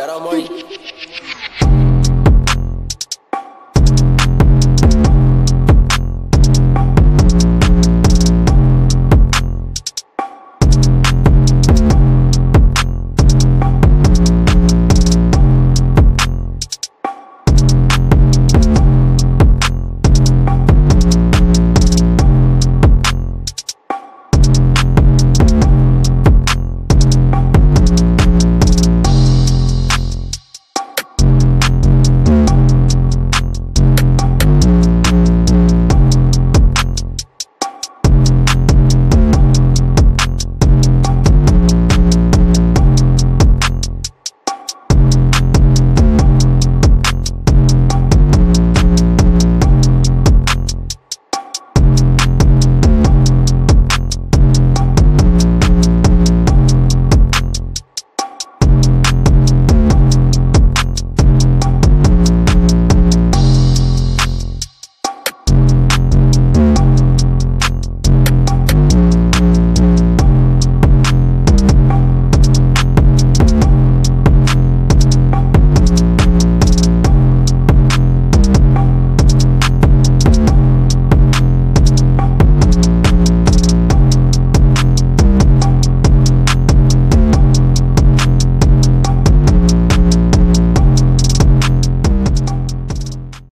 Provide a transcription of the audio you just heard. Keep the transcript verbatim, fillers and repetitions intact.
Shout out Marty.